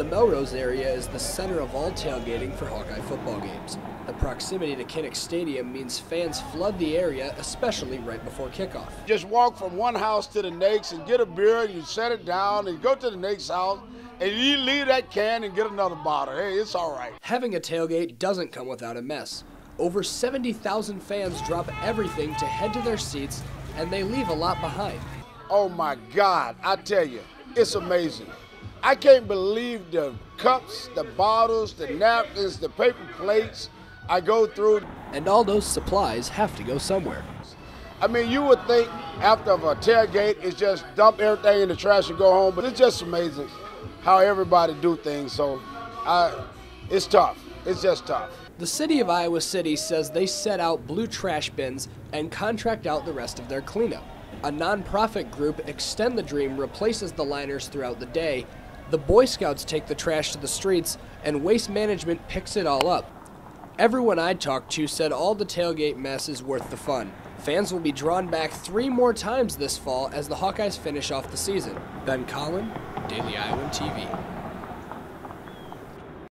The Melrose area is the center of all tailgating for Hawkeye football games. The proximity to Kinnick Stadium means fans flood the area, especially right before kickoff. Just walk from one house to the next and get a beer, and you set it down, and you go to the next house, and you leave that can and get another bottle. Hey, it's all right. Having a tailgate doesn't come without a mess. Over 70,000 fans drop everything to head to their seats, and they leave a lot behind. Oh my God, I tell you, it's amazing. I can't believe the cups, the bottles, the napkins, the paper plates I go through. And all those supplies have to go somewhere. I mean, you would think after a tailgate, it's just dump everything in the trash and go home, but it's just amazing how everybody do things, so it's tough. It's just tough. The city of Iowa City says they set out blue trash bins and contract out the rest of their cleanup. A nonprofit group, Extend the Dream, replaces the liners throughout the day. The Boy Scouts take the trash to the streets, and waste management picks it all up. Everyone I talked to said all the tailgate mess is worth the fun. Fans will be drawn back 3 more times this fall as the Hawkeyes finish off the season. Ben Collin, Daily Iowan TV.